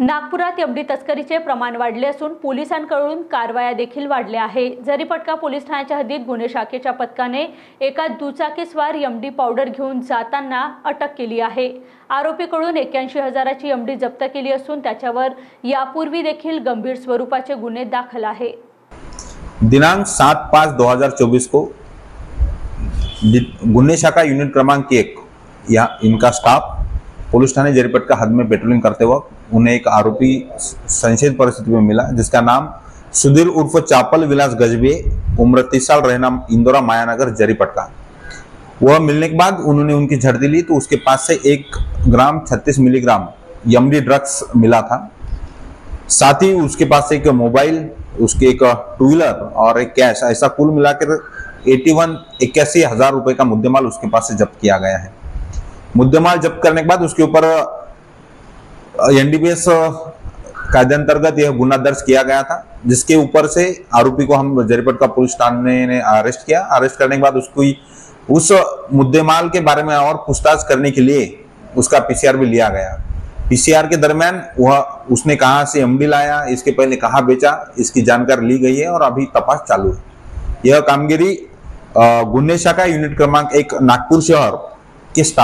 नागपुरात एवढी तस्करीचे प्रमाण वाढले असून पोलिसांकडून कारवाया देखील वाढल्या आहे। जरीपटका पोलीस ठाण्याच्या हद्दीत गुन्हे शाखेच्या पथकाने एका दुचाकीस्वार एमडी पावडर घेऊन जाताना अटक केली आहे। आरोपीकडून 81,000ची एमडी जप्त केली असून त्याच्यावर यापूर्वी देखील गंभीर स्वरूपाचे गुन्हे दाखल आहे। दिनांक 7/5/2024 को गुन्हे शाखा यूनिट क्रमांक 1 या इनका स्टाफ पुलिस थाने जरीपटका हद में पेट्रोलिंग करते वक्त उन्हें एक आरोपी संशयित परिस्थिति में मिला, जिसका नाम सुधीर उर्फ चापल विलास गजबे, उम्र 30 साल, रहना इंदौरा मायानगर जरीपटका। वह मिलने के बाद उन्होंने उनकी झड़ती ली तो उसके पास से 1 ग्राम 36 मिलीग्राम एमडी ड्रग्स मिला था। साथ ही उसके पास एक मोबाइल, उसके एक टू व्हीलर और एक कैश, ऐसा कुल मिलाकर 81,81,000 रुपये का मुद्देमाल उसके पास से जब्त किया गया है। मुद्देमाल जब्त करने के बाद उसके ऊपर एनडीपीएस कायदे अंतर्गत यह गुना दर्ज किया गया था, जिसके ऊपर से आरोपी को हम जरीपटका पुलिस थाने ने अरेस्ट किया। अरेस्ट करने के बाद उसकी उस मुद्देमाल के बारे में और पूछताछ करने के लिए उसका पीसीआर भी लिया गया। पीसीआर के दरमियान वह उसने कहाँ से एमडी लाया, इसके पहले कहाँ बेचा, इसकी जानकारी ली गई है और अभी तपास चालू है। यह कामगिरी गुन्हे शाखा यूनिट क्रमांक 1 नागपुर शहर के